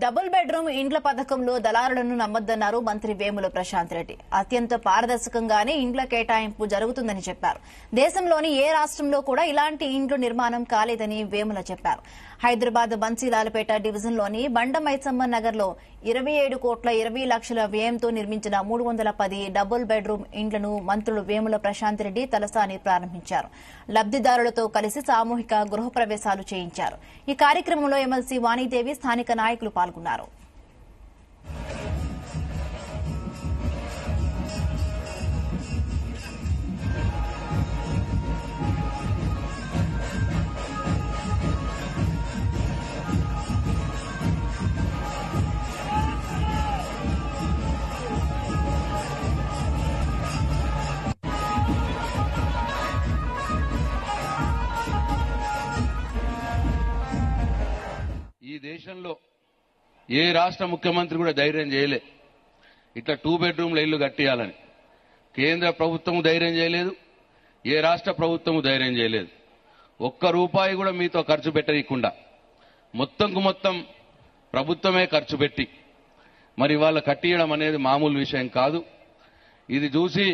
Double bedroom ఇండ్ల పథకంలో దళారులను నమ్మొద్దన్నారు మంత్రి వేముల ప్రశాంత్ రెడ్డి. అత్యంత పారదర్శకంగానే ఇండ్ల కేటాయింపు జరుగుతుందని చెప్పారు. దేశంలోని ఏ రాష్ట్రంలో కూడా ఇలాంటి ఇండ్లు నిర్మాణం కాలేదని వేముల చెప్పారు. హైదరాబాద్ బన్సీలాలపేట డివిజన్లోని బండమైసమ్మ నగర్లో 27 కోట్ల 20 లక్షల వ్యయంతో నిర్మించిన 310 డబుల్ బెడ్రూమ్ ఇండ్లను మంత్రులు వేముల ప్రశాంత్ రెడ్డి తలసాని ప్రారంభించారు. లబ్దిదారులతో కలిసి సామూహిక గృహప్రవేశాలు చేయించారు. ఈ కార్యక్రమంలో ఎమ్మెల్సీ వాణిదేవి స్థానిక నాయకులు పాల్గొన్నారు. దేశంలో ఏ రాష్ట్ర ముఖ్యమంత్రి కూడా ధైర్యం చేయలే ఇట్లా 2 బెడ్రూమ్ల ఇల్లు కట్టియాలని. కేంద్ర ప్రభుత్వం ధైర్యం చేయలేదు, ఏ రాష్ట్ర ప్రభుత్వం ధైర్యం చేయలేదు. ఒక్క రూపాయి కూడా మీతో ఖర్చు పెట్టకుండా మొత్తంకు మొత్తం ప్రభుత్వమే ఖర్చు పెట్టి మరి వాళ్ళ కట్టియడం అనేది మామూలు విషయం కాదు. ఇది చూసి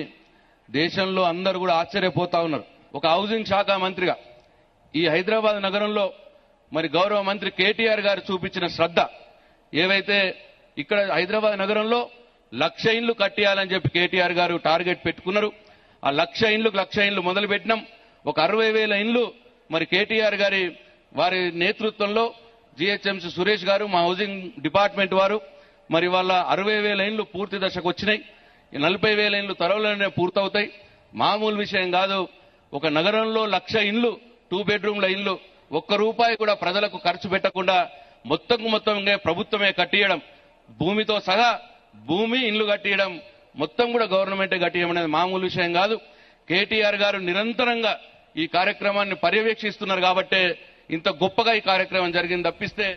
దేశంలో అందరూ కూడా ఆశ్చర్యపోతా ఉన్నారు. ఒక హౌసింగ్ శాఖ మంత్రిగా ఈ హైదరాబాద్ నగరంలో మరి గౌరవ మంత్రి కేటీఆర్ గారు చూపించిన శ్రద్ధ ఏవైతే ఇక్కడ హైదరాబాద్ నగరంలో 1,00,000 ఇండ్లు కట్టియాలని చెప్పి కేటీఆర్ గారు టార్గెట్ పెట్టుకున్నారు. ఆ 1,00,000 ఇండ్లకు 1,00,000 ఇండ్లు మొదలు పెట్టినాం. ఒక 60,000 ఇండ్లు మరి కేటీఆర్ గారి వారి నేతృత్వంలో జీహెచ్ఎంసీ సురేష్ గారు మా హౌసింగ్ డిపార్ట్మెంట్ వారు మరి వాళ్ళ 60,000 ఇండ్లు పూర్తి దశకు వచ్చినాయి. 40,000 ఇండ్లు త్వరలోనే పూర్తవుతాయి. మామూలు విషయం కాదు. ఒక నగరంలో 1,00,000 ఇండ్లు 2 బెడ్రూమ్ల ఇండ్లు ఒక్క రూపాయి కూడా ప్రజలకు ఖర్చు పెట్టకుండా మొత్తంగా ప్రభుత్వమే కట్టియడం, భూమితో సహా భూమి ఇండ్లు కట్టియడం మొత్తం కూడా గవర్నమెంటే కట్టియడం అనేది మామూలు విషయం కాదు. కేటీఆర్ గారు నిరంతరంగా ఈ కార్యక్రమాన్ని పర్యవేక్షిస్తున్నారు కాబట్టే ఇంత గొప్పగా ఈ కార్యక్రమం జరిగింది తప్పిస్తే